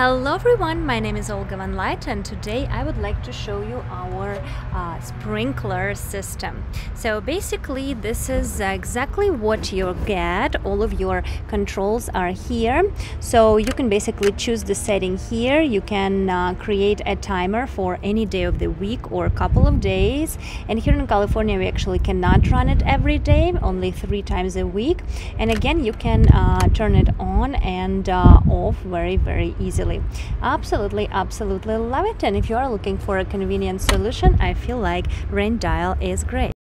Hello everyone, my name is Olga Von Light, and today I would like to show you our sprinkler system. So basically this is exactly what you get. All of your controls are here, so you can basically choose the setting here. You can create a timer for any day of the week or a couple of days, and here in California we actually cannot run it every day, only 3 times a week. And again, you can turn it on and off very, very easily. Absolutely love it, and if you are looking for a convenient solution, I feel like Rain Dial is great.